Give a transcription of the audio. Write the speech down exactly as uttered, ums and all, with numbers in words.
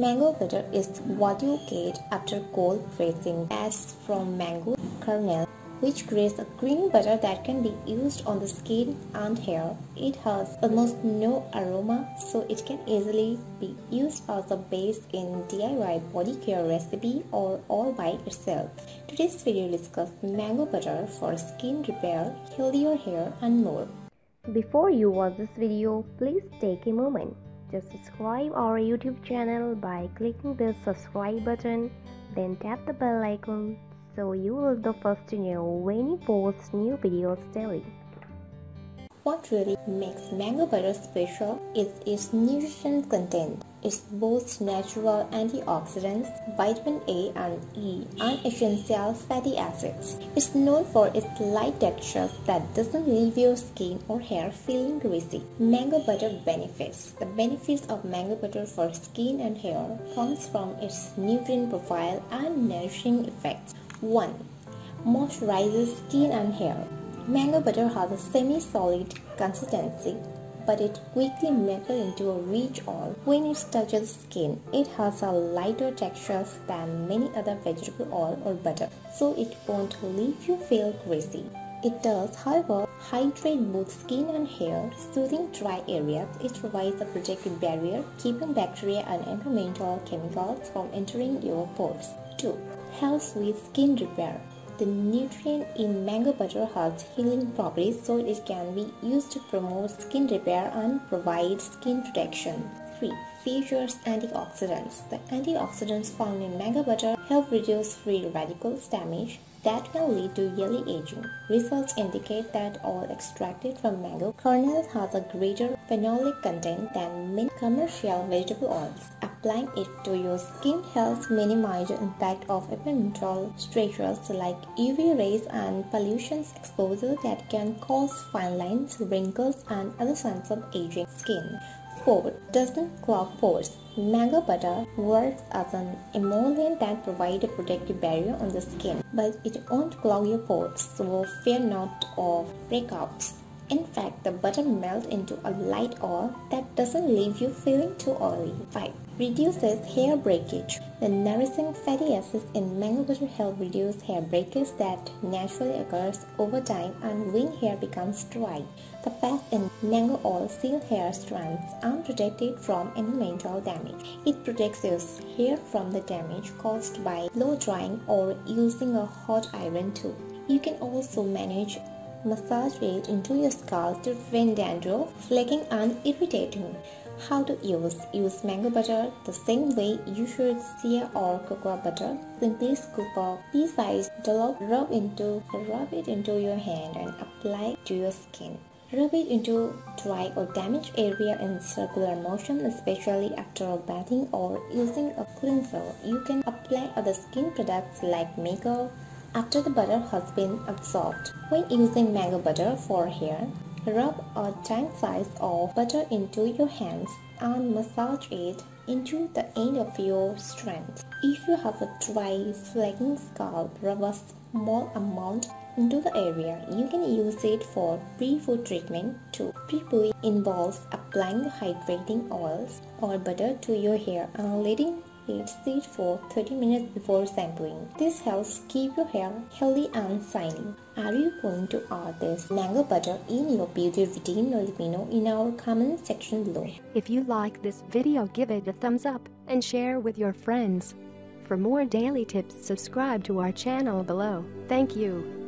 Mango butter is what you get after cold pressing as from mango kernel, which creates a cream butter that can be used on the skin and hair. It has almost no aroma, so it can easily be used as a base in D I Y body care recipe or all by itself. Today's video discusses mango butter for skin repair, healthier hair and more. Before you watch this video, please take a moment. Just subscribe our YouTube channel by clicking the subscribe button, then tap the bell icon, so you will be the first to know when you post new videos daily. What really makes mango butter special is its nutrition content. It's both natural antioxidants, vitamin A and E, and essential fatty acids. It's known for its light texture that doesn't leave your skin or hair feeling greasy. Mango butter benefits. The benefits of mango butter for skin and hair comes from its nutrient profile and nourishing effects. one. Moisturizes skin and hair. Mango butter has a semi-solid consistency, but it quickly melts into a rich oil when it touches skin. It has a lighter texture than many other vegetable oil or butter, so it won't leave you feel greasy. It does, however, hydrate both skin and hair, soothing dry areas. It provides a protective barrier, keeping bacteria and environmental chemicals from entering your pores. two. Helps with skin repair. The nutrient in mango butter has healing properties, so it can be used to promote skin repair and provide skin protection. three. Features antioxidants. The antioxidants found in mango butter help reduce free radicals damage that can lead to early aging. Results indicate that oil extracted from mango kernels has a greater phenolic content than many commercial vegetable oils. Applying it to your skin helps minimize the impact of environmental stressors like U V rays and pollution exposure that can cause fine lines, wrinkles, and other signs of aging skin. four. Doesn't clog pores. Mango butter works as an emollient that provides a protective barrier on the skin, but it won't clog your pores, so fear not of breakouts. In fact, the butter melts into a light oil that doesn't leave you feeling too oily. five. Reduces hair breakage. The nourishing fatty acids in mango butter help reduce hair breakage that naturally occurs over time and when hair becomes dry. The fats in mango oil seal hair strands and protect it from environmental damage. It protects your hair from the damage caused by blow drying or using a hot iron too. You can also manage massage it into your scalp to prevent dandruff, flaking and irritating. How to use? Use mango butter the same way you should sea or cocoa butter. Simply scoop a pea-sized dollop, rub into, rub it into your hand and apply to your skin. Rub it into dry or damaged area in circular motion, especially after bathing or using a cleanser. You can apply other skin products like makeup after the butter has been absorbed. When using mango butter for hair, rub a dime size of butter into your hands and massage it into the end of your strands. If you have a dry, flaking scalp, rub a small amount into the area. You can use it for pre-food treatment too. Pre-poo involves applying hydrating oils or butter to your hair and letting it sit for thirty minutes before sampling. This helps keep your hair healthy and shiny. Are you going to add this mango butter in your beauty routine? Let me know in our comment section below. If you like this video, give it a thumbs up and share with your friends. For more daily tips, subscribe to our channel below. Thank you.